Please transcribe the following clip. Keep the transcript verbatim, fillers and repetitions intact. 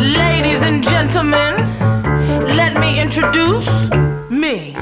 Ladies and gentlemen, let me introduce me.